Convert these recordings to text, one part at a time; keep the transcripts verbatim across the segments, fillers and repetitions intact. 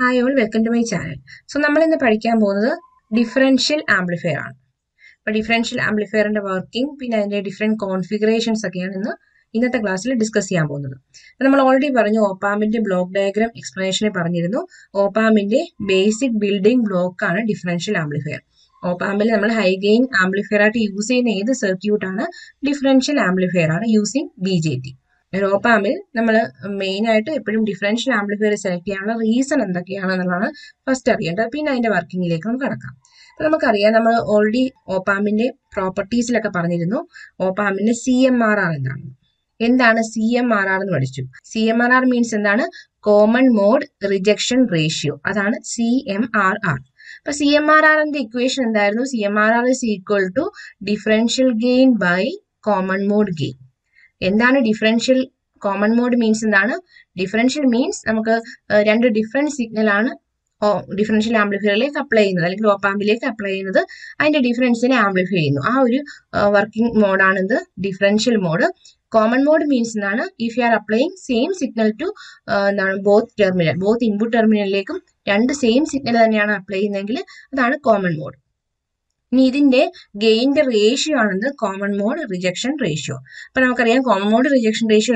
Hi all, welcome to my channel. So, we will learn differential amplifier. But differential amplifier and working, and different configurations again in the class we will discuss. We have already learned op-amp block diagram explanation. Op-amp basic building block is differential amplifier. Op-amp is high gain amplifier using the circuit differential amplifier using B J T. op-amp il nammal main aayittu eppozhum differential amplifier select cheyanalla reason endokkeyanu ennallana first ariyanda pinne adinte working ilekku namukku kadakam appo namukku ariyam nammal already op-amp inde properties ilekku paranjirunnu op-amp inde C M R R endanu എന്താണ് C M R R എന്ന് പഠിച്ചു. C M R R means എന്താണ്? Common mode rejection ratio. അതാണ് C M R R. അപ്പോൾ C M R R ന്റെ equation എന്തായിരുന്നു? C M R R is equal to differential gain by common mode gain. എന്താണ് differential common mode means എന്താണ്? Differential means നമുക്ക് രണ്ട് different signal ആണ് differential amplifier like apply in the op amp like apply in the and the difference in amplify in the working mode on the differential mode. Common mode means if you are applying same signal to uh, both terminal both input terminal like and the same signal that you apply in the common mode. This gain the ratio on the common mode rejection ratio. But common mode rejection ratio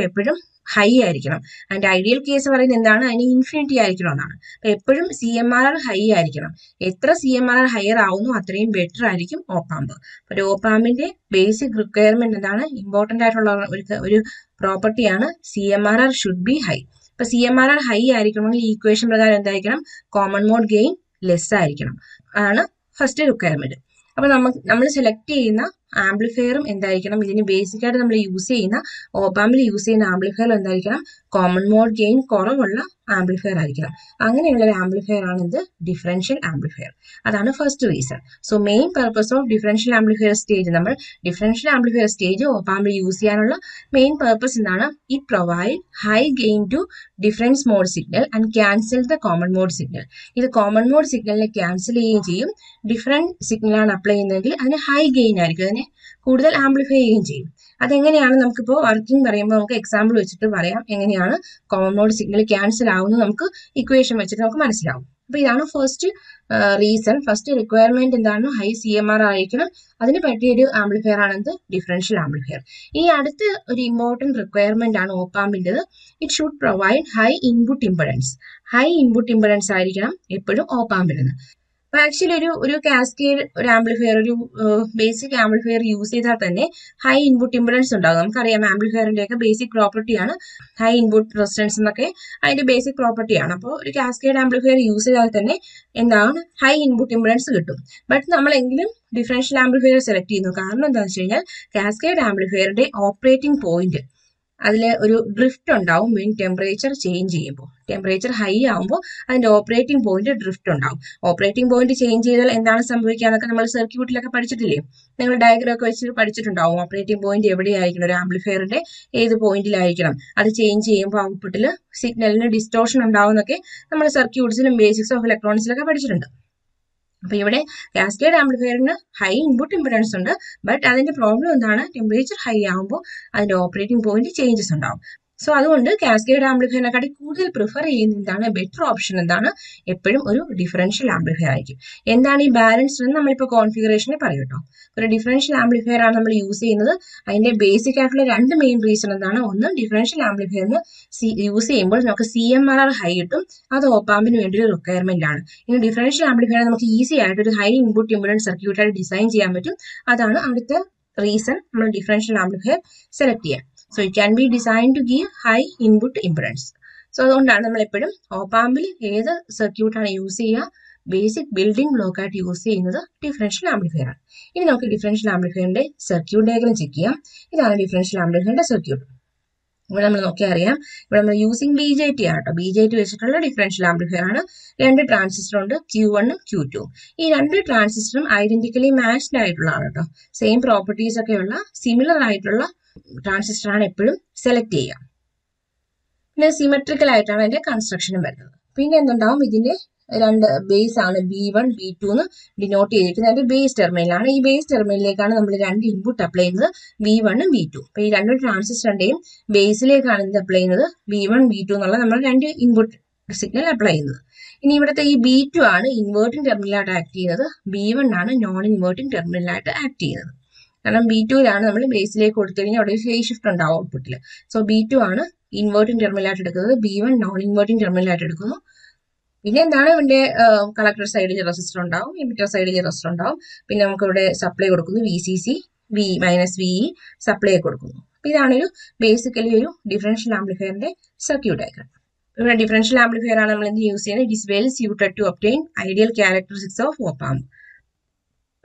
high aayirikkanam and ideal case parayna endana ani infinity aayirikkanam ennaanu appo eppozhum C M R R high aayirikkanam etra C M R R higher aavunu athrayum better aayirikkum op amp but op amp inde basic requirement endana important aayittulla oru property aanu C M R R should be high appo C M R R high aayirikkanam equation prakaram endayikkanam common mode gain less aayirikkanam adana first requirement. Now, we select the amplifier. Basically, we use the op-amp amplifier. Common mode gain amplifier. That amplifier is the differential amplifier. That is the first reason. So, main purpose of differential amplifier stage. Differential amplifier stage op-amp use main purpose is it provides high gain to difference mode signal and cancel the common mode signal. If the common mode signal cancel different signal apply high gain आरिके കൂടുതൽ amplify ചെയ്യും. അതെങ്ങനെയാണ് നമുക്ക് ഇപ്പോൾ working പറയുമ്പോൾ നമുക്ക് example വെച്ചിട്ട് പറയാം എങ്ങനെയാണ് കോമൺ മോഡ് സിഗ്നൽ ക്യാൻസൽ ആവുന്നത് നമുക്ക് ഇക്വേഷൻ വെച്ചിട്ട് നമുക്ക് മനസ്സിലാവും. അപ്പോൾ ഇതാണ് ഫസ്റ്റ് റീസൺ ഫസ്റ്റ് റിക്വയർമെന്റ് എന്താണ് high C M R R ആയിരിക്കണം അതിനെ പറ്റിയ ഒരു ആംപ്ലിഫയർ ആണ് ഡിഫറൻഷ്യൽ ആംപ്ലിഫയർ. ഈ അടുത്ത ഒരു ഇമ്പോർട്ടന്റ് റിക്വയർമെന്റ് ആണ് ഓപ്പ് ആമ്പിൻ്റെത് it should provide high input impedance high input impedance ആയിരിക്കണം എപ്പോഴും ഓപ്പ് ആമ്പിന്. But actually, a cascade amplifier, a basic amplifier uses high input impedance. Amplifier is a basic property, high input resistance is a basic property. So, a cascade amplifier uses high input impedance. But we differential amplifier select the cascade amplifier operating point. That is a drift when temperature changes. Temperature high and operating point drift undavum operating point change cheyal endana sambhavikkanakku nammal circuit ilakku padichittille ningal diagram okke vechitu padichittundavum operating point evadi aayikkanam or amplifier inde edu point il aayikkanam adu change cheyumbo output il signal il distortion undavunokke nammal circuits ilum basics of electronics ilakku padichittundu. So, here cascade amplifier has high input impedance, but the problem is temperature high and operating point changes. So, that's cascade amplifier is prefer a better option than a differential amplifier. And the balance is the configuration. For differential amplifier, we use the basic and the main reason is differential amplifier use C M R R high. That's the op-amp requirement. In differential amplifier, we easy to high input impedance circuit design. That's the reason we differential amplifier select. So, it can be designed to give high input impedance. So, op-amp circuit use basic building block at use the differential amplifier. This is the differential amplifier circuit diagram. This is the differential amplifier circuit. We are using B J T. B J T is a differential amplifier. Two transistors Q one and Q two. These two transistors are identically matched. Same properties similar transistor ആണ് എപ്പോഴും select ചെയ്യുക. പിന്നെ symmetrical ആയിട്ടാണ് അതിന്റെ construction വരുന്നത്. പിന്നെ എന്തുണ്ടാവും ഇതിന്റെ രണ്ട് ബേസ് ആണ് B one B two എന്ന് ഡിനോട്ട് ചെയ്തിരിക്കുന്നത്. അതിന്റെ ബേസ് ടെർമിനലാണ്. ഈ ബേസ് ടെർമിനലിലേക്കാണ് നമ്മൾ രണ്ട് ഇൻപുട്ട് അപ്ലൈ ചെയ്യുന്നത് B one ഉം B two. അപ്പോൾ ഈ രണ്ട് ട്രാൻസിസ്റ്ററിന്റെയും ബേസിലേക്കാണ് ഇത് അപ്ലൈ ചെയ്യുന്നത് B one B two എന്നുള്ള നമ്മൾ രണ്ട് ഇൻപുട്ട് signal apply ചെയ്യുന്നത്. ഇനി ഇവിടുത്തെ ഈ B two ആണ് inverting terminal ആയിട്ട് ആക്ട് ചെയ്യുന്നത്, B one ആണ് non inverting terminal ആയിട്ട് ആക്ട് ചെയ്യുന്നത്. കാരണം B two ലാണ് നമ്മൾ ബേസിലേക്ക് കൊടുത്തു കഴിഞ്ഞാൽ അവിടെ phase shift ഉണ്ടാവും ഔട്ട്പുട്ടിൽ. സോ B two ആണ് inverting terminal ആയിട്ട് എടുക്കുന്നത്, B one non inverting terminal ആയിട്ട് എടുക്കുന്നു. പിന്നെ എന്താണ് ഇവിടെ കളക്ടർ സൈഡിൽ റെസിസ്റ്റർ ഉണ്ടാവും, എമിറ്റർ സൈഡിൽ റെസിസ്റ്റർ ഉണ്ടാവും. പിന്നെ നമുക്ക് ഇവിടെ സപ്ലൈ കൊടുക്കുന്നു V C C V minus V E supply കൊടുക്കുന്നു. അപ്പോൾ ഇതാണ് ഒരു ബേസിക്കലി ഒരു ഡിഫറൻഷ്യൽ ആംപ്ലിഫയറിന്റെ സർക്യൂട്ട് ഡയഗ്രം. ഇവിടെ ഡിഫറൻഷ്യൽ ആംപ്ലിഫയർ ആണ് നമ്മൾ എന്ത് യൂസ് ചെയ്യുന്നത്. It is well suited to obtain ideal characteristics of op amp.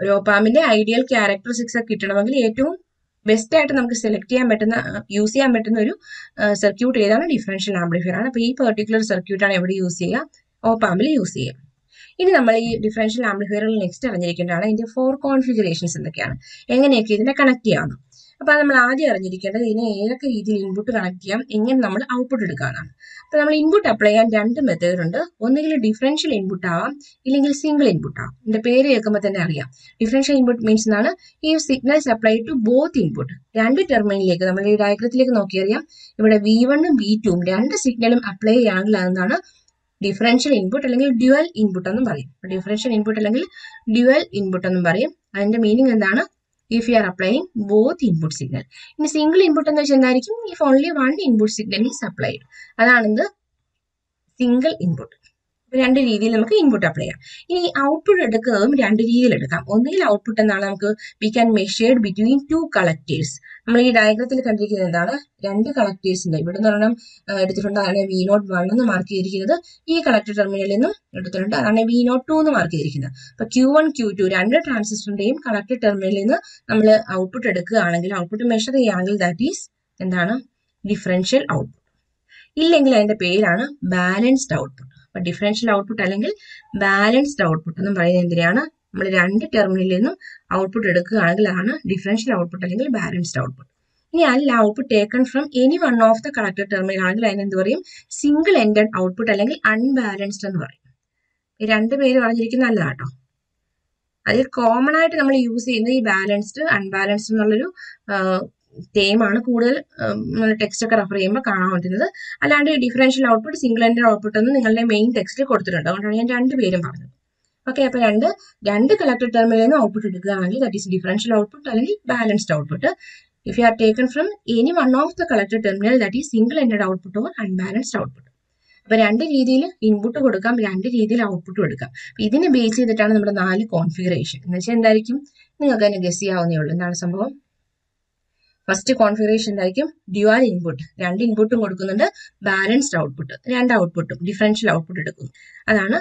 ഒരു ഓപ്പാമ്പിന്റെ ഐഡിയൽ ക്യാരക്ടറിസ്റ്റിക്സ് ഒക്കെ കിട്ടണമെങ്കിൽ ഏറ്റവും ബെസ്റ്റ് ആയിട്ട് നമുക്ക് സെലക്ട് ചെയ്യാൻ പറ്റുന്ന യൂസ് ചെയ്യാൻ പറ്റുന്ന ഒരു സർക്യൂട്ട് ഏതാണ്, ഡിഫറൻഷ്യൽ ആംപ്ലിഫയർ ആണ്. അപ്പോൾ ഈ പെർട്ടിക്കുലർ സർക്യൂട്ടാണ് എവിടെ യൂസ് ചെയ്യുക, ഓപ്പാമ്പിൽ യൂസ് ചെയ്യുക. ഇനി നമ്മൾ ഈ ഡിഫറൻഷ്യൽ ആംപ്ലിഫയറിൽ നെക്സ്റ്റ് അറിഞ്ഞിരിക്കേണ്ടതാണ് ഇതിന്റെ ഫോർ കോൺഫിഗറേഷൻസ് എന്തൊക്കെയാണ്, എങ്ങനെയൊക്കെ ഇതിനെ കണക്ട് ചെയ്യാവുന്നു. അപ്പോൾ നമ്മൾ ആദ്യം അറിഞ്ഞിരിക്കേണ്ടത് ഇതിനെ ഏതൊക്കെ രീതിയിൽ ഇൻപുട്ട് കണക്ട് ചെയ്യാം, എങ്ങനെ നമ്മൾ ഔട്ട്പുട്ട് എടുക്കാനാണ്. അപ്പോൾ നമ്മൾ ഇൻപുട്ട് അപ്ലൈ ചെയ്യാൻ രണ്ട് മെത്തേഡുണ്ട്. ഒന്നുകിൽ ഡിഫറൻഷ്യൽ ഇൻപുട്ട് ആവാം, ഇല്ലെങ്കിൽ സിംഗിൾ ഇൻപുട്ട് ആവാം. ഇതിന്റെ പേര് കേൾക്കുമ്പോൾ തന്നെ അറിയാം, ഡിഫറൻഷ്യൽ ഇൻപുട്ട് മീൻസ് എന്നാണ് ഈ signals apply to both input. രണ്ട് ടെർമിനലിലേക്ക് നമ്മൾ ഈ ഡയഗ്രത്തിലേക്ക് നോക്കിയറിയാം, ഇവിടെ വി വണ്ണും വി ടൂം രണ്ട് സിഗ്നലും അപ്ലൈ ചെയ്യാമെങ്കിൽ അതെന്താണ്, ഡിഫറൻഷ്യൽ ഇൻപുട്ട് അല്ലെങ്കിൽ ഡ്യുവൽ ഇൻപുട്ട് എന്നും പറയും. ഡിഫറൻഷ്യൽ ഇൻപുട്ട് അല്ലെങ്കിൽ ഡ്യുവൽ ഇൻപുട്ട് എന്നും പറയും. അതിന്റെ മീനിങ് എന്താണ്, if you are applying both input signal. ഇനി സിംഗിൾ ഇൻപുട്ട് എന്ന് വെച്ചാൽ എന്തായിരിക്കും, if only one input signal is applied, അതാണെന്ത് സിംഗിൾ ഇൻപുട്ട്. രണ്ട് രീതിയിൽ നമുക്ക് ഇൻപുട്ട് അപ്ലൈ ചെയ്യാം. ഇനി ഔട്ട്പുട്ട് എടുക്കുന്നതും രണ്ട് രീതിയിൽ എടുക്കാം. ഒന്നുകിൽ ഔട്ട്പുട്ട് എന്നാണ് നമുക്ക് we can measured between two collectors. നമ്മൾ ഈ ഡയഗ്രത്തിൽ കണ്ടിരിക്കുന്നത് എന്താണ്, രണ്ട് കളക്ടേഴ്സിന്റെ ഇവിടെ നിന്ന് ഒരെണ്ണം എടുത്തിട്ടുണ്ട്, അതാണ് വി നോട്ട് വൺ എന്ന് മാർക്ക് ചെയ്തിരിക്കുന്നത്. ഈ കളക്ടർ ടെർമിനലിൽ നിന്നും എടുത്തിട്ടുണ്ട്, അതാണ് വി നോട്ട് ടു എന്ന് മാർക്ക് ചെയ്തിരിക്കുന്നത്. അപ്പൊ ക്യൂ വൺ ക്യൂ ടു രണ്ട് ട്രാൻസിസ്റ്ററിന്റെയും കളക്ടർ ടെർമിനലിൽ നിന്ന് നമ്മൾ ഔട്ട്പുട്ട് എടുക്കുകയാണെങ്കിൽ, ഔട്ട്പുട്ട് മെഷർ ചെയ്യുകയാണെങ്കിൽ ദാറ്റ് ഈസ് എന്താണ്, ഡിഫറൻഷ്യൽ ഔട്ട്പുട്ട്. ഇല്ലെങ്കിൽ അതിന്റെ പേരാണ് ബാലൻസ്ഡ് ഔട്ട്പുട്ട്. അപ്പൊ ഡിഫറൻഷ്യൽ ഔട്ട്പുട്ട് അല്ലെങ്കിൽ ബാലൻസ്ഡ് ഔട്ട്പുട്ട് എന്ന് പറയുന്നത് എന്തിനാണ്, നമ്മൾ രണ്ട് ടെർമിനലിൽ നിന്നും ഔട്ട്പുട്ട് എടുക്കുകയാണെങ്കിൽ അതാണ് ഡിഫറൻഷ്യൽ ഔട്ട്പുട്ട് അല്ലെങ്കിൽ ബാലൻസ്ഡ് ഔട്ട്പുട്ട്. ഇനി അല്ല output taken from any one of the collector terminal ആണെങ്കിൽ അതിനെന്ത് പറയും, സിംഗിൾ എൻഡഡ് ഔട്ട്പുട്ട് അല്ലെങ്കിൽ അൺബാലൻസ്ഡ് എന്ന് പറയും. ഈ രണ്ട് പേര് പറഞ്ഞിരിക്കുന്നത് നല്ലതാട്ടോ. അതിൽ കോമൺ ആയിട്ട് നമ്മൾ യൂസ് ചെയ്യുന്നത് ഈ ബാലൻസ്ഡ് അൺബാലൻസ്ഡ് എന്നുള്ളൊരു തേമാണ്, കൂടുതൽ ടെക്സ്റ്റ് ഒക്കെ റെഫർ ചെയ്യുമ്പോൾ കാണാൻ പറ്റുന്നത്. അല്ലാണ്ട് differential output single ended output എന്ന് നിങ്ങളുടെ മെയിൻ ടെക്സ്റ്റിൽ കൊടുത്തിട്ടുണ്ട്, അതുകൊണ്ടാണ് ഞാൻ രണ്ടുപേരും പറഞ്ഞത്. ഓക്കെ, അപ്പോൾ രണ്ട് രണ്ട് കളക്ടർ ടെർമിനലിൽ നിന്ന് ഔട്ട്പുട്ട് എടുക്കുകയാണെങ്കിൽ ദാറ്റ് ഈസ് ഡിഫറൻഷ്യൽ ഔട്ട്പുട്ട് അല്ലെങ്കിൽ balanced output. If you are taken from any one of the collector terminal that is single ended output or unbalanced output. അപ്പോൾ രണ്ട് രീതിയിൽ ഇൻപുട്ട് കൊടുക്കാം, രണ്ട് രീതിയിൽ ഔട്ട്പുട്ടും എടുക്കാം. അപ്പോൾ ഇതിനെ ബേസ് ചെയ്തിട്ടാണ് നമ്മുടെ നാല് കോൺഫിഗറേഷൻ. എന്ന് വെച്ചാൽ എന്തായിരിക്കും, നിങ്ങൾക്ക് തന്നെ ഗസ് ചെയ്യാവുന്നേ ഉള്ളൂ എന്താണ് സംഭവം. ഫസ്റ്റ് കോൺഫിഗറേഷൻ എന്തായിരിക്കും, ഡ്യുവൽ ഇൻപുട്ട്, രണ്ട് ഇൻപുട്ടും കൊടുക്കുന്നുണ്ട്, ബാലൻസ്ഡ് ഔട്ട്പുട്ട് രണ്ട് ഔട്ട്പുട്ടും ഡിഫറൻഷ്യൽ ഔട്ട്പുട്ട് എടുക്കുന്നു, അതാണ്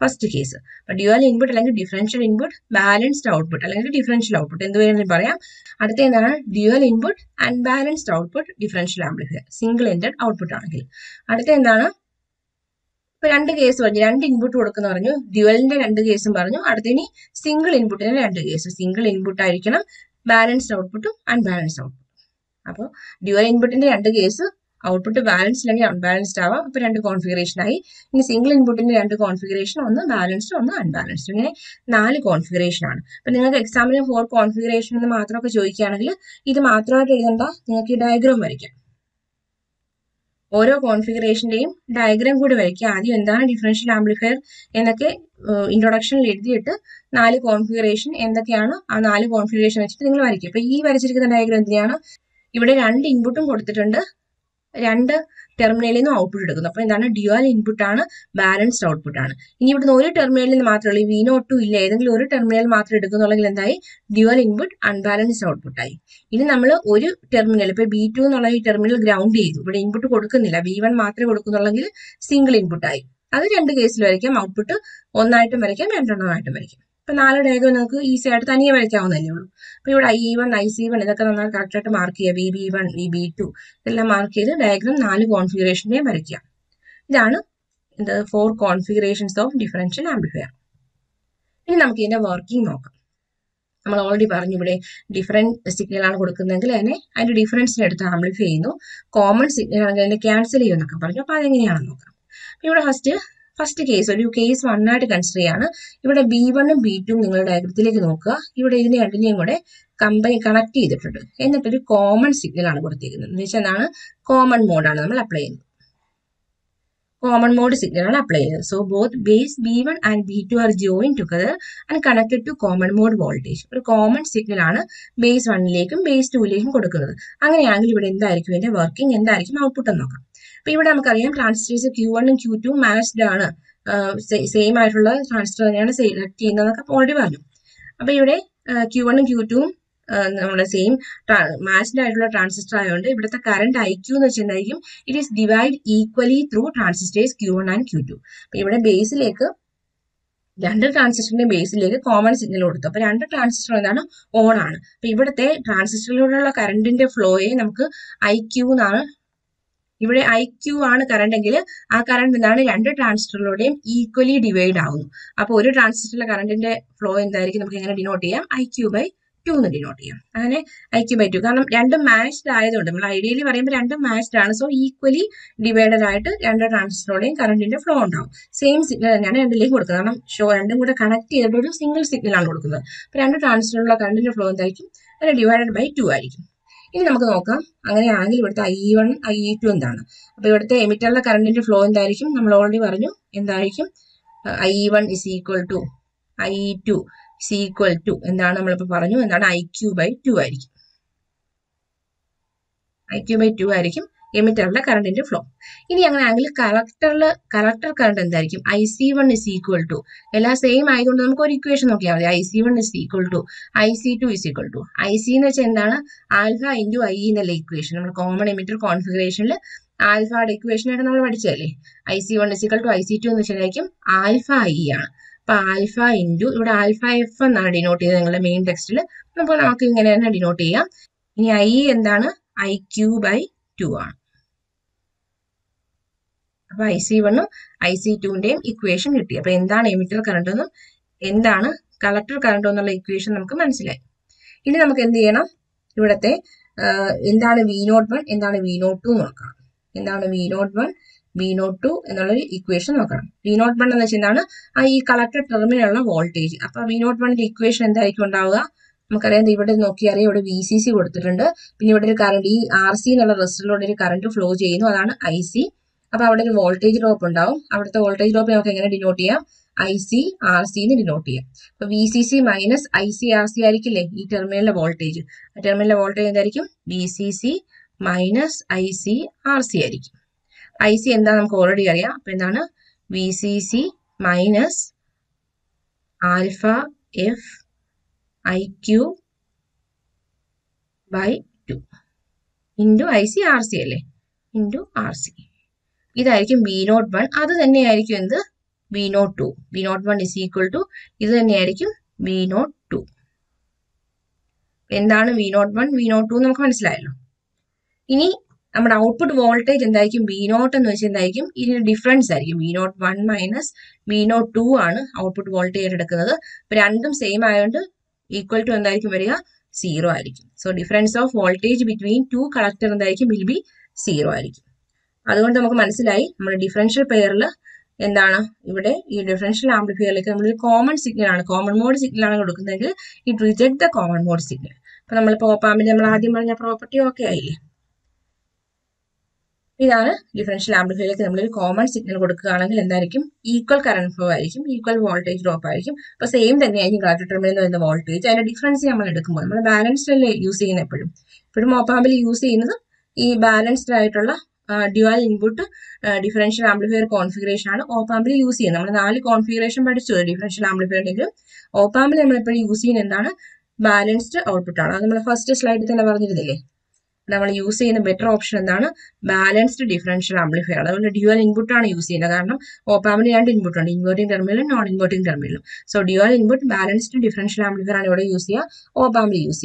ഫസ്റ്റ് കേസ്. അപ്പൊ ഡ്യുവൽ ഇൻപുട്ട് അല്ലെങ്കിൽ ഡിഫറൻഷ്യൽ ഇൻപുട്ട്, ബാലൻസ്ഡ് ഔട്ട്പുട്ട് അല്ലെങ്കിൽ ഡിഫറൻഷ്യൽ ഔട്ട്പുട്ട് എന്തുവേണമെങ്കിലും പറയാം. അടുത്ത എന്താണ്, dual input unbalanced output differential amplifier, single ended output ആണെങ്കിൽ. അടുത്ത എന്താണ്, ഇപ്പൊ രണ്ട് കേസ് പറഞ്ഞു, രണ്ട് ഇൻപുട്ട് കൊടുക്കുന്നു പറഞ്ഞു, ഡ്യുവലിന്റെ രണ്ട് കേസും പറഞ്ഞു. അടുത്ത ഇനി സിംഗിൾ ഇൻപുട്ടിന്റെ രണ്ട് കേസ്, സിംഗിൾ ഇൻപുട്ട് ആയിരിക്കണം ബാലൻസ്ഡ് ഔട്ട്പുട്ടും അൺബാലൻസ്ഡ് ഔട്ട്പുട്ടും. അപ്പോൾ ഡ്യുവൽ ഇൻപുട്ടിന്റെ രണ്ട് കേസ്, ഔട്ട്പുട്ട് ബാലൻസ്ഡ് അല്ലെങ്കിൽ അൺബാലൻസ്ഡ് ആവാം. അപ്പോൾ രണ്ട് കോൺഫിഗറേഷൻ ആയി. ഇനി സിംഗിൾ ഇൻപുട്ടിന്റെ രണ്ട് കോൺഫിഗറേഷൻ, ഒന്ന് ബാലൻസ്ഡ് ഒന്ന് അൺബാലൻസ്ഡ്. ഇങ്ങനെ നാല് കോൺഫിഗറേഷൻ ആണ്. അപ്പോൾ നിങ്ങൾക്ക് എക്സാമിന് ഫോർ കോൺഫിഗറേഷൻ എന്ന് മാത്രമൊക്കെ ചോദിക്കുകയാണെങ്കിൽ ഇത് മാത്രമായിട്ട് എഴുതണ്ട, നിങ്ങൾക്ക് ഈ ഡയഗ്രാം വരയ്ക്കാം. ഓരോ കോൺഫിഗറേഷന്റെയും ഡയഗ്രാം കൂടി വരയ്ക്കുക. ആദ്യം എന്താണ് ഡിഫറൻഷ്യൽ ആംപ്ലിഫയർ എന്നൊക്കെ ഇൻട്രൊഡക്ഷനിൽ എഴുതിയിട്ട് നാല് കോൺഫിഗറേഷൻ എന്തൊക്കെയാണ് ആ നാല് കോൺഫിഗറേഷൻ വെച്ചിട്ട് നിങ്ങൾ വരയ്ക്കുക. അപ്പോൾ ഈ വരച്ചിരിക്കുന്ന ഡയഗ്രാം എന്തിനാണ്, ഇവിടെ രണ്ട് ഇൻപുട്ടും കൊടുത്തിട്ടുണ്ട്, രണ്ട് ടെർമിനലിൽ നിന്നും ഔട്ട്പുട്ട് എടുക്കുന്നു. അപ്പോൾ എന്താണ്, ഡ്യുവൽ ഇൻപുട്ട് ആണ്, ബാലൻസ്ഡ് ഔട്ട്പുട്ട് ആണ്. ഇനി ഇവിടുന്ന് ഒരു ടെർമിനലിൽ നിന്ന് മാത്രമേ ഉള്ളൂ, വി നോട്ട് ടു ഇല്ല, ഏതെങ്കിലും ഒരു ടെർമിനൽ മാത്രം എടുക്കുന്നുണ്ടെങ്കിൽ എന്തായി, ഡ്യുവൽ ഇൻപുട്ട് അൺബാലൻസ്ഡ് ഔട്ട്പുട്ട് ആയി. ഇനി നമ്മൾ ഒരു ടെർമിനൽ, ഇപ്പോൾ ബി ടു എന്നുള്ള ഈ ടെർമിനൽ ഗ്രൗണ്ട് ചെയ്തു, ഇവിടെ ഇൻപുട്ട് കൊടുക്കുന്നില്ല, വി വൺ മാത്രമേ കൊടുക്കുന്നുള്ളെങ്കിൽ സിംഗിൾ ഇൻപുട്ട് ആയി. അത് രണ്ട് കേസിൽ വരയ്ക്കാം, ഔട്ട്പുട്ട് ഒന്നായിട്ടും വരയ്ക്കാം രണ്ടെണ്ണമായിട്ടും വരയ്ക്കാം. ഇപ്പൊ നാല് ഡയഗ്രം നിങ്ങൾക്ക് ഈസി ആയിട്ട് തനിയെ വരയ്ക്കാവുന്നതല്ലേ ഉള്ളൂ. അപ്പൊ ഇവിടെ I one I C one ഇതൊക്കെ നന്നായി കറക്റ്റ് ആയിട്ട് മാർക്ക് ചെയ്യുക, B B one B B two ഇതെല്ലാം മാർക്ക് ചെയ്ത് ഡയഗ്രം നാല് കോൺഫിഗറേഷനെയും വരയ്ക്കുക. ഇതാണ് എന്താ four configurations of differential amplifier. ഇനി നമുക്ക് ഇതിന്റെ വർക്കിംഗ് നോക്കാം. നമ്മൾ ഓൾറെഡി പറഞ്ഞു, ഇവിടെ ഡിഫറൻറ്റ് സിഗ്നലാണ് കൊടുക്കുന്നതെങ്കിൽ അതിനെ അതിന്റെ ഡിഫറൻസിനെടുത്ത് ആംപ്ലിഫൈ ചെയ്യുന്നു, കോമൺ സിഗ്നൽ ആണെങ്കിൽ അതിനെ ക്യാൻസൽ ചെയ്യുമെന്നൊക്കെ പറഞ്ഞു. അപ്പൊ അതെങ്ങനെയാണെന്ന് നോക്കാം. ഇവിടെ ഫസ്റ്റ് ഫസ്റ്റ് കേസ് ഒരു കേസ് വൺ ആയിട്ട് കൺസിഡർ ചെയ്യാണ്. ഇവിടെ ബി വണ്ണും ബി ടു നിങ്ങൾ ഡയഗ്രത്തിലേക്ക് നോക്കുക, ഇവിടെ ഇതിനെ രണ്ടിനെയും കൂടെ കമ്പനി കണക്ട് ചെയ്തിട്ടുണ്ട്, എന്നിട്ടൊരു കോമൺ സിഗ്നൽ ആണ് കൊടുത്തിരിക്കുന്നത്. എന്ന് വെച്ചാൽ എന്താണ്, കോമൺ മോഡാണ് നമ്മൾ അപ്ലൈ ചെയ്യുന്നത്. common mode signal applied. So both base B one and B two are joined together and connected to common mode voltage. A common signal is base one and base two. That's working and output. Now we have transistors Q one and Q two matched. Uh, same transistor select already value. Q one and Q two uh, same matched transistor the current I Q it is divided equally through transistors Q one and Q two. Now, base under transistor base common signal under transistor on now, the transistor current in the flow I Q. If I Q is current, that current is two transistors equally divided. So, one transistor current flow is I Q by two. I Q by two. Because two matched. Ideally, two matched. So, equally divided two transistors current flow. Same signal. I show two connect to single signal. two transistors current flow is divided by two. Now, we will see I one, I two. Now, we will see the current flow. We already I one is equal to I two is equal to I Q by two. I Q by two emitter current into flow. In the angle character character current and I C one is equal to Ella same I don't know equation of I C one is equal to I C two is equal to I C in a chendana alpha into I E in the equation common emitter configuration alpha equation at another I C one is equal to I C two in the chenaikim alpha I E alpha into alpha F and denote the main text denote in I E and I Q by two R. I C one, I C two name equation. So, emitter current and collector current on the equation. This is the V zero one and V zero two. V zero one, V zero two equation. V zero one is collector terminal voltage. V zero one equation we can see V C C and current R C current flow I C. Now, there is voltage drop. The voltage drop denote I C, R C. V C C minus I C, R C is terminal voltage. Terminal voltage is V C C minus I C, R C. I C is already V C C minus alpha F I Q by two into I C R C into R C. This is V zero one. That is V zero two. V zero one is equal to this is V zero two. When V zero one, V zero two is equal our output voltage and V zero and the difference V zero one minus V zero two output voltage random same equal to zero. So, difference of voltage between two collectors will be zero. That is why we have differential pair. This differential amplifier is common signal. Common mode signal it rejects the common mode signal. So, we have the property of okay. This is differential amplifier we common signal equal current flow equal voltage drop but same thing collector terminal the voltage and difference nammal edukumbol balanced use cheyyana eppoഴും op-amp use cheyyunnathu balanced dual input differential amplifier configuration aanu op-amp use cheyyana nammal four configuration padichu differential amplifier il op-amp nammal eppoഴും use cheyyana balanced output aanu nammal first slide thana paranjirille. We will use a better option balanced differential amplifier. Dual input is used. Op-amp and input inverting terminal and non-inverting terminal. So, dual input balanced differential amplifier is used. Op-amp is used.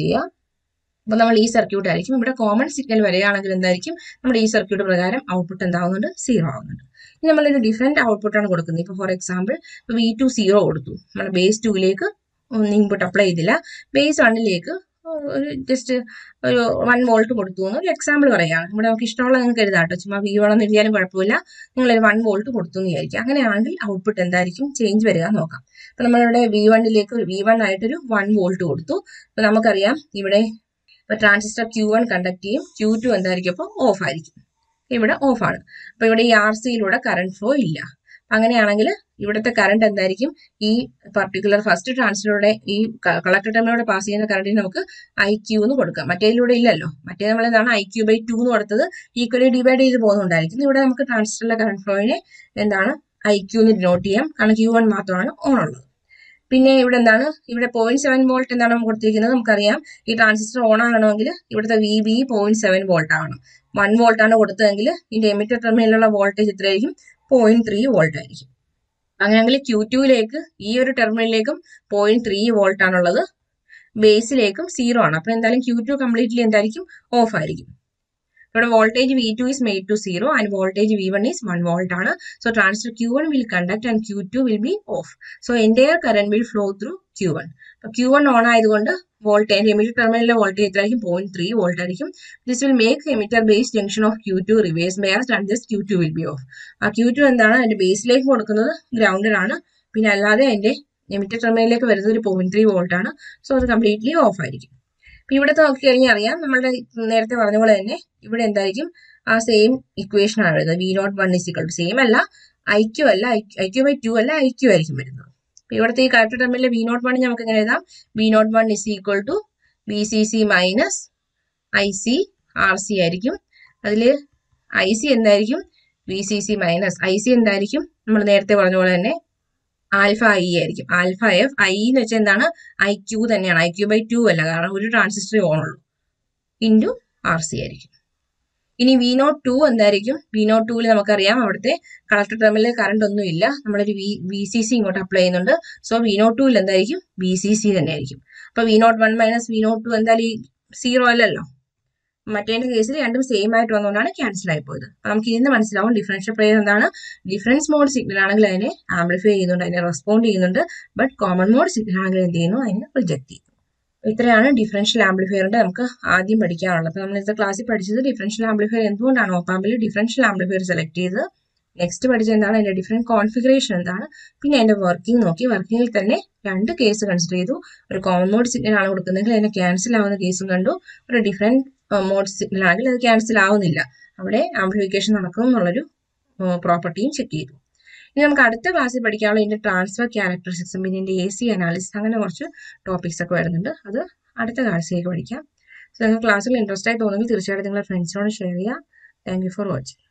We will use this circuit. We will use common signal. We will use this circuit. Output is zero. We will use different output. For example, V two is zero. We will base two input apply. Base one just one volt for example one volt output change V one V one one volt transistor Q one conduct Q two off. ഇവിടെ off ആണ്. അപ്പോൾ ഇവിടെ ഈ R സിയിലൂടെ current flow ഇല്ല. അങ്ങനെയാണെങ്കിൽ ഇവിടുത്തെ current എന്തായിരിക്കും? ഈ പർട്ടിക്കുലർ ഫസ്റ്റ് ട്രാൻസിലൂടെ ഈ കളക്ടർ ടെർമിലൂടെ പാസ് ചെയ്യുന്ന കറണ്ടിന് നമുക്ക് ഐ ക്യൂ എന്ന് കൊടുക്കാം. മറ്റേതിലൂടെ ഇല്ലല്ലോ. മറ്റേ നമ്മൾ എന്താണ് ഐ ക്യൂ ബൈ ടു എന്ന് കൊടുത്തത് ഈക്വലി ഡിവൈഡ് ചെയ്ത് പോകുന്നുണ്ടായിരിക്കും. ഇവിടെ നമുക്ക് ട്രാൻസിസ്റ്ററിലെ കറണ്ട് ഫ്ലോയിനെ എന്താണ് ഐ ക്യൂ എന്ന് നോട്ട് ചെയ്യാം. കാരണം ക്യൂ വൺ മാത്രമാണ് ഓൺ ഉള്ളത്. പിന്നെ ഇവിടെ എന്താണ്, ഇവിടെ പോയിന്റ് സെവൻ വോൾട്ട് എന്നാണ് നമുക്ക് കൊടുത്തിരിക്കുന്നത്. നമുക്കറിയാം ഈ ട്രാൻസിസ്റ്റർ ഓൺ ആകണമെങ്കിൽ ഇവിടുത്തെ V B point seven volt ആകണം. വൺ വോൾട്ടാണ് കൊടുത്തതെങ്കിൽ ഇതിന്റെ എമിറ്റർ ടെർമിനലിലുള്ള വോൾട്ടേജ് എത്രയായിരിക്കും? പോയിന്റ് ത്രീ വോൾട്ട് ആയിരിക്കും. അങ്ങനെയാണെങ്കിൽ ക്യൂ ടുവിലേക്ക് ഈ ഒരു ടെർമിനലിലേക്കും പോയിന്റ് ത്രീ വോൾട്ട് ആണുള്ളത്, ബേസിലേക്കും സീറോ ആണ്. അപ്പൊ എന്തായാലും ക്യൂ ടു കംപ്ലീറ്റ്ലി എന്തായിരിക്കും? ഓഫ് ആയിരിക്കും. ഇവിടെ voltage V two is made to zero and voltage V one is one volt ആണ്. So transistor Q one will conduct and Q two will be off. So entire current will flow through Q one. അപ്പൊ Q one on ആയതുകൊണ്ട് voltage emitter ടെർമിനലിലെ voltage എത്രയായിരിക്കും? Point three volt ആയിരിക്കും. This will make emitter base junction of Q two reverse biased and this Q two will be off. ആ Q two എന്താണ് അതിന്റെ ബേസിലേക്ക് കൊടുക്കുന്നത് grounded ആണ്. പിന്നെ അല്ലാതെ അതിന്റെ എമിറ്റർ ടെർമിനലിലേക്ക് വരുന്നത് ഒരു പോയിന്റ് ത്രീ വോൾട്ട് ആണ്. സോ അത് കംപ്ലീറ്റ്ലി ഓഫ് ആയിരിക്കും. ഇവിടുത്തെ നോക്കി കഴിഞ്ഞാൽ അറിയാം, നമ്മളുടെ നേരത്തെ പറഞ്ഞ പോലെ തന്നെ ഇവിടെ എന്തായിരിക്കും ആ സെയിം ഇക്വേഷൻ ആണ് വരുന്നത്. V naught one is equal to same അല്ല, ഐക്യു അല്ല, ഐക്യു ബൈ ടു അല്ല, ഐക്യു ആയിരിക്കും വരുന്നത്. ഇവിടുത്തെ ഈ കറക്റ്റ് ടെർമിൽ വി നോട്ട് വൺ നമുക്ക് എങ്ങനെ എഴുതാം? V naught one is equal to V C C minus I C R C ആയിരിക്കും. അതിൽ ഐ സി എന്തായിരിക്കും? V C C minus I C എന്തായിരിക്കും? നമ്മൾ നേരത്തെ പറഞ്ഞ പോലെ തന്നെ ആൽഫ ഐ ആയിരിക്കും. ആൽഫ എഫ് ഐ എന്ന് വെച്ചാൽ എന്താണ്? ഐ ക്യൂ തന്നെയാണ്. ഐ ക്യൂ ബൈ ടു അല്ല, കാരണം ഒരു ട്രാൻസിസ്റ്റർ ഓൺ ഉള്ളൂ. ഇൻറ്റു ആർ സി ആയിരിക്കും. ഇനി വി നോട്ട് ടു എന്തായിരിക്കും? വി നോട്ട് ടൂവിൽ നമുക്കറിയാം അവിടുത്തെ കളക്ടർ ടെർമിനലിൽ കറണ്ട് ഒന്നും ഇല്ല. നമ്മളൊരു വി വി സി സി ഇങ്ങോട്ട് അപ്ലൈ ചെയ്യുന്നുണ്ട്. സോ വി നോട്ട് ടൂവിൽ എന്തായിരിക്കും? വി സി സി തന്നെ ആയിരിക്കും. അപ്പൊ V naught one minus V naught two എന്തായാലും ഈ സീറോ അല്ലല്ലോ. മറ്റേതിന്റെ കേസിൽ രണ്ടും സെയിം ആയിട്ട് വന്നുകൊണ്ടാണ് ക്യാൻസൽ ആയി പോയത്. അപ്പൊ നമുക്ക് ഇതിന് മനസ്സിലാവും ഡിഫറൻഷ്യൽ പ്ലെയർ എന്താണ്. ഡിഫറൻസ് മോഡ് സിഗ്നൽ ആണെങ്കിൽ അതിനെ ആംപ്ലിഫൈ ചെയ്യുന്നുണ്ട്, അതിനെ റെസ്പോണ്ട് ചെയ്യുന്നുണ്ട്. ബട്ട് കോമൺ മോഡ് സിഗ്നൽ ആണെങ്കിൽ എന്ത് ചെയ്യുന്നു? അതിനെ റിജക്ട് ചെയ്യുന്നു. ഇത്രയാണ് ഡിഫറൻഷ്യൽ ആംപ്ലിഫയറിന്റെ നമുക്ക് ആദ്യം പഠിക്കാനുള്ളത്. അപ്പൊ നമ്മൾ ഇന്നത്തെ ക്ലാസ്സിൽ പഠിച്ചത് ഡിഫറൻഷ്യൽ ആംപ്ലിഫയർ എന്തുകൊണ്ടാണ് ഓപ്പാമ്പിൽ ഡിഫറൻഷ്യൽ ആംപ്ലിഫയർ സെലക്ട് ചെയ്ത്, നെക്സ്റ്റ് പഠിച്ചത് എന്താണ് അതിന്റെ ഡിഫറെന്റ് കോൺഫിഗറേഷൻ എന്താണ്, പിന്നെ അതിന്റെ വർക്കിംഗ് നോക്കി. വർക്കിങ്ങിൽ തന്നെ രണ്ട് കേസ് കൺസിഡർ ചെയ്തു. ഒരു കോമൺ മോഡ് സിഗ്നൽ ആണ് കൊടുക്കുന്നതെങ്കിൽ അതിനെ ക്യാൻസൽ ആവുന്ന കേസും കണ്ടു. ഒരു ഡിഫറെന്റ് മോഡ് സിഗ്നൽ ആണെങ്കിൽ അത് ക്യാൻസൽ ആവുന്നില്ല, അവിടെ ആംപ്ലിഫിക്കേഷൻ നടക്കും എന്നുള്ളൊരു പ്രോപ്പർട്ടിയും ചെക്ക് ചെയ്തു. ഇനി നമുക്ക് അടുത്ത ക്ലാസ്സിൽ പഠിക്കാനുള്ള ഇതിന്റെ ട്രാൻസ്ഫർ ക്യാരക്ടറിസ്റ്റിക്സും പിന്നെ ഇതിന്റെ എ സി അനാലിസിസ് അങ്ങനെ കുറച്ച് ടോപ്പിക്സ് ഒക്കെ വരുന്നുണ്ട്. അത് അടുത്ത ക്ലാസ്സിലേക്ക് പഠിക്കാം. സോ നിങ്ങൾക്ക് ക്ലാസ്സിൽ ഇൻട്രസ്റ്റ് ആയി തോന്നുമെങ്കിൽ തീർച്ചയായിട്ടും നിങ്ങളുടെ ഫ്രണ്ട്സിനോട് ഷെയർ ചെയ്യുക. Thank you for watching.